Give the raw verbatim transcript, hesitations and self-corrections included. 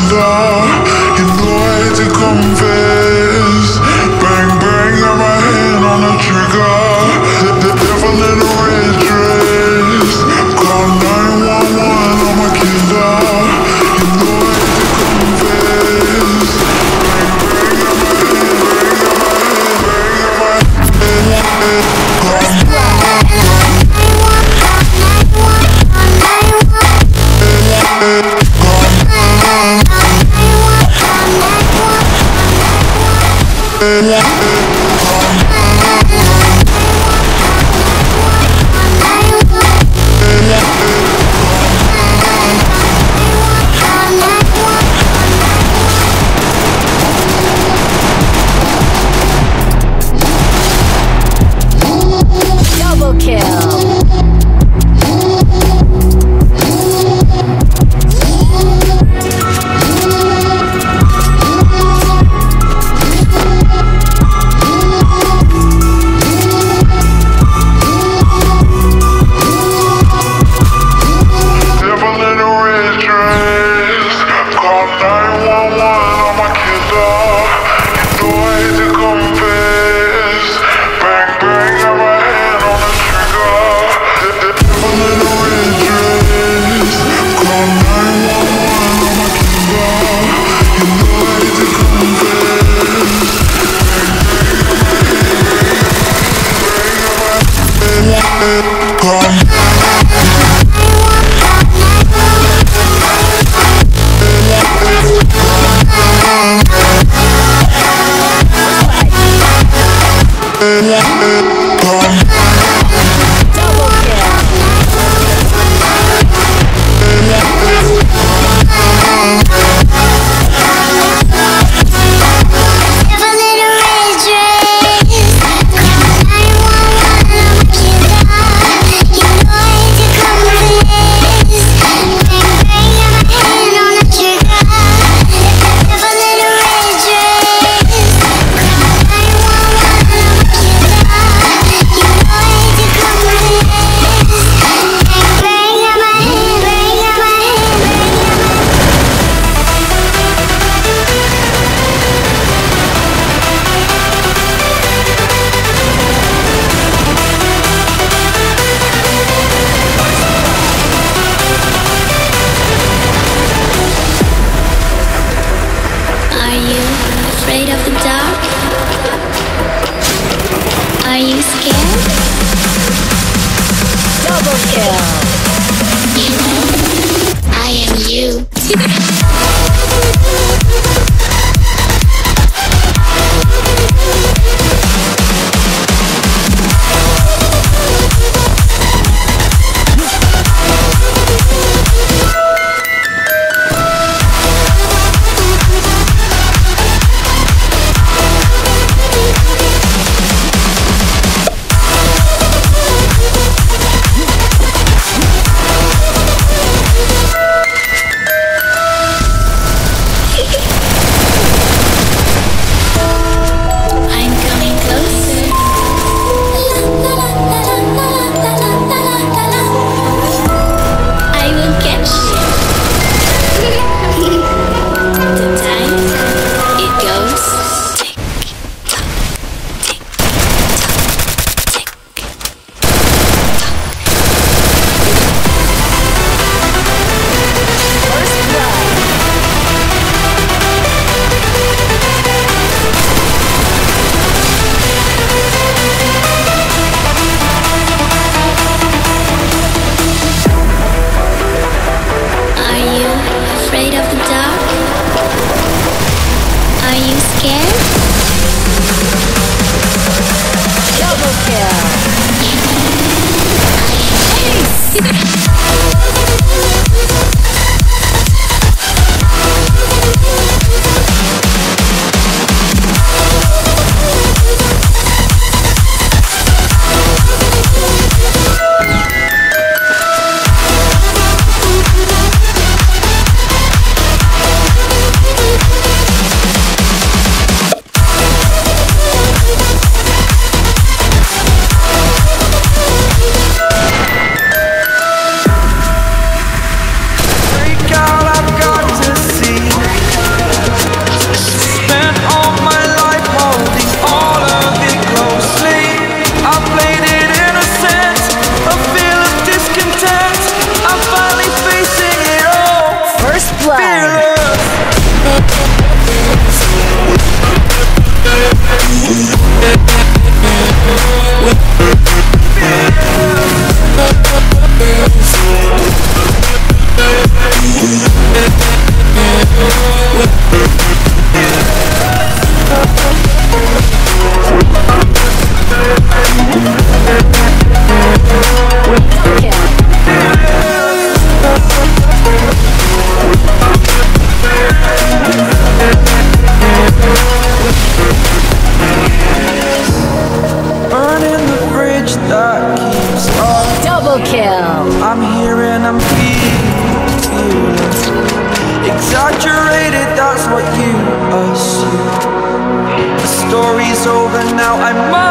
together. You know I hate to confess. Bang bang, got my hand on the trigger. The, the devil in a red dress. Call nine one one on my killer. You know I hate to confess. Bang bang, got my hand, bang got my hand, bang got my hand. Call I'm here and I'm feeling exaggerated, that's what you assume. The story's over now, I must